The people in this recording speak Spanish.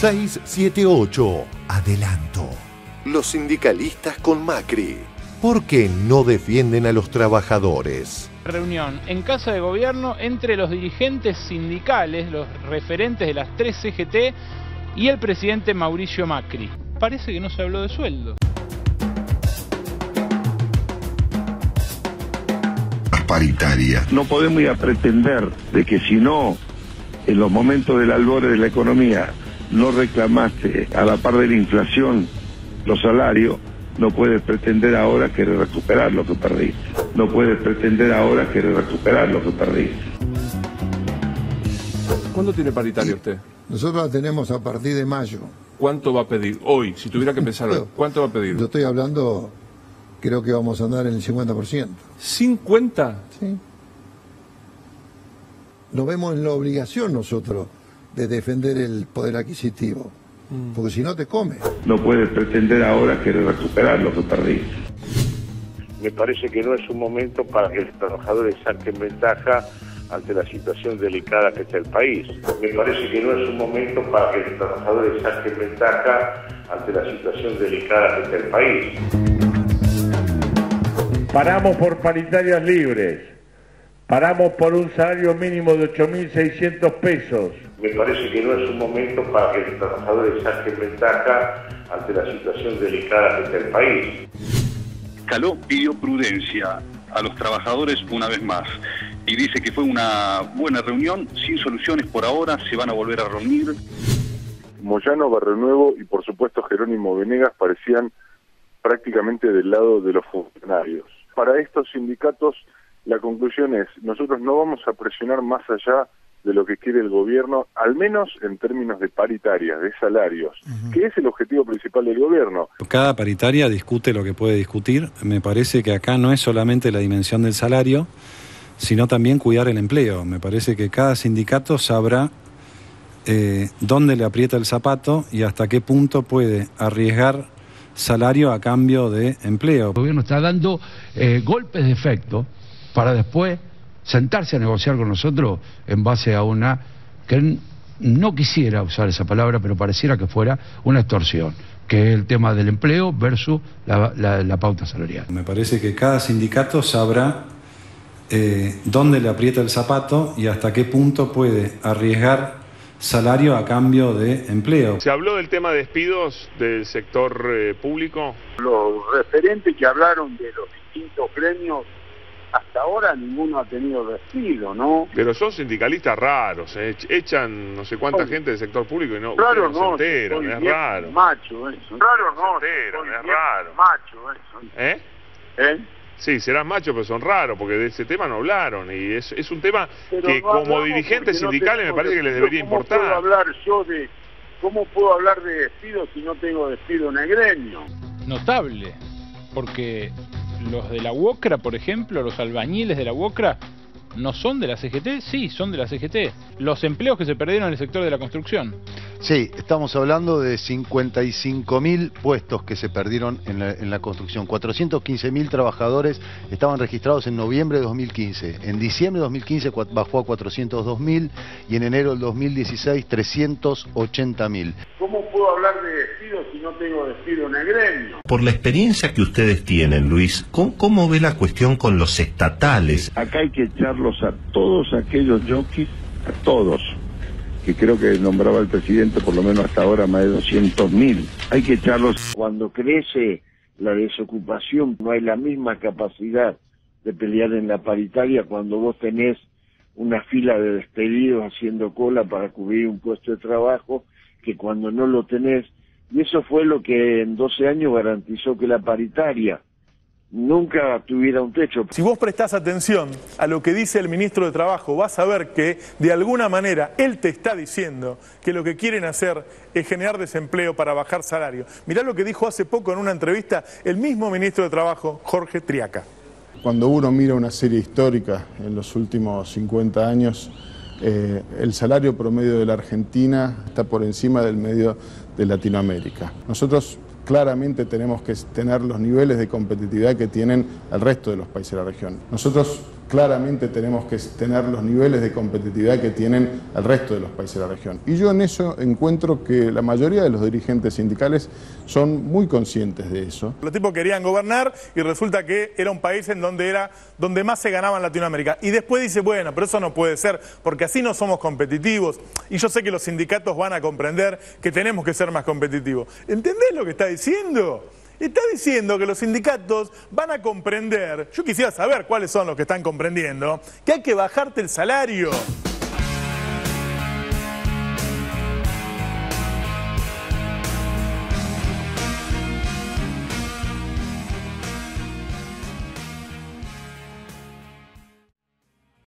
678. Adelanto. Los sindicalistas con Macri. ¿Por qué no defienden a los trabajadores? Reunión en Casa de Gobierno entre los dirigentes sindicales, los referentes de las 3 CGT y el presidente Mauricio Macri. Parece que no se habló de sueldo. Paritarias. No podemos ir a pretender de que si no, en los momentos del albore de la economía, no reclamaste a la par de la inflación los salarios, no puedes pretender ahora querer recuperar lo que perdiste. No puedes pretender ahora querer recuperar lo que perdiste. ¿Cuándo tiene paritaria usted? Nosotros la tenemos a partir de mayo. ¿Cuánto va a pedir hoy? Si tuviera que pensar hoy, ¿cuánto va a pedir? Yo estoy hablando... Creo que vamos a andar en el 50%. ¿50? Sí. Nos vemos en la obligación nosotros de defender el poder adquisitivo. Porque si no te comes. No puedes pretender ahora querer recuperar lo que perdiste. Me parece que no es un momento para que los trabajadores saquen ventaja ante la situación delicada que está el país. Me parece que no es un momento para que los trabajadores saquen ventaja ante la situación delicada que está el país. Paramos por paritarias libres, paramos por un salario mínimo de 8.600 pesos. Me parece que no es un momento para que los trabajadores saquen ventaja ante la situación delicada que está el país. Caló pidió prudencia a los trabajadores una vez más y dice que fue una buena reunión, sin soluciones por ahora, se van a volver a reunir. Moyano, Barrenuevo y por supuesto Jerónimo Venegas parecían prácticamente del lado de los funcionarios. Para estos sindicatos la conclusión es, nosotros no vamos a presionar más allá de lo que quiere el gobierno, al menos en términos de paritarias, de salarios, que es el objetivo principal del gobierno. Cada paritaria discute lo que puede discutir. Me parece que acá no es solamente la dimensión del salario, sino también cuidar el empleo. Me parece que cada sindicato sabrá dónde le aprieta el zapato y hasta qué punto puede arriesgar salario a cambio de empleo. El gobierno está dando golpes de efecto para después sentarse a negociar con nosotros en base a una, que no quisiera usar esa palabra, pero pareciera que fuera una extorsión, que es el tema del empleo versus la pauta salarial. Me parece que cada sindicato sabrá dónde le aprieta el zapato y hasta qué punto puede arriesgar salario a cambio de empleo. ¿Se habló del tema de despidos del sector público? Los referentes que hablaron de los distintos gremios, hasta ahora ninguno ha tenido despido, ¿no? Pero son sindicalistas raros, echan no sé cuánta gente del sector público y no, raro no se enteran, es raro. Macho eso. Raro no se enteran, es raro. Macho eso. ¿Eh? ¿Eh? Sí, serás macho, pero son raros, porque de ese tema no hablaron. Y es un tema que como dirigentes sindicales me parece que les debería importar. ¿Cómo puedo hablar de despido si no tengo despido en el gremio? Notable, porque los de la UOCRA, por ejemplo, los albañiles de la UOCRA, ¿no son de la CGT? Sí, son de la CGT. Los empleos que se perdieron en el sector de la construcción. Sí, estamos hablando de 55.000 puestos que se perdieron en la construcción. 415.000 trabajadores estaban registrados en noviembre de 2015. En diciembre de 2015 bajó a 402.000 y en enero del 2016 380.000. ¿Cómo puedo hablar de despido si no tengo despido en el gremio? Por la experiencia que ustedes tienen, Luis, ¿cómo ve la cuestión con los estatales? Acá hay que echarlos a todos aquellos jockeys, a todos, que creo que nombraba el presidente, por lo menos hasta ahora, más de 200.000. Hay que echarlos. Cuando crece la desocupación, no hay la misma capacidad de pelear en la paritaria cuando vos tenés una fila de despedidos haciendo cola para cubrir un puesto de trabajo que cuando no lo tenés. Y eso fue lo que en 12 años garantizó que la paritaria nunca tuviera un techo. Si vos prestás atención a lo que dice el ministro de Trabajo, vas a ver que de alguna manera él te está diciendo que lo que quieren hacer es generar desempleo para bajar salario. Mirá lo que dijo hace poco en una entrevista el mismo ministro de Trabajo, Jorge Triaca. Cuando uno mira una serie histórica en los últimos 50 años, el salario promedio de la Argentina está por encima del medio de Latinoamérica. Nosotros claramente tenemos que tener los niveles de competitividad que tienen el resto de los países de la región. Nosotros claramente tenemos que tener los niveles de competitividad que tienen el resto de los países de la región. Y yo en eso encuentro que la mayoría de los dirigentes sindicales son muy conscientes de eso. Los tipos querían gobernar y resulta que era un país en donde era donde más se ganaba en Latinoamérica. Y después dice, bueno, pero eso no puede ser, porque así no somos competitivos. Y yo sé que los sindicatos van a comprender que tenemos que ser más competitivos. ¿Entendés lo que está diciendo? Está diciendo que los sindicatos van a comprender, yo quisiera saber cuáles son los que están comprendiendo, que hay que bajarte el salario.